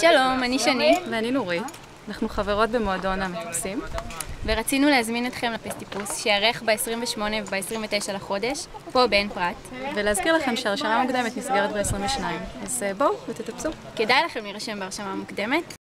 שלום, אני שני. ואני נורית. אנחנו חברות במועדון המטפסים. ורצינו להזמין אתכם לפסטיפוס שיערך ב-28 וב-29 לחודש, פה בעין פרת. ולהזכיר לכם שהרשמה מוקדמת נסגרת ב-22. אז בואו ותטפסו. כדאי לכם להירשם בהרשמה מוקדמת.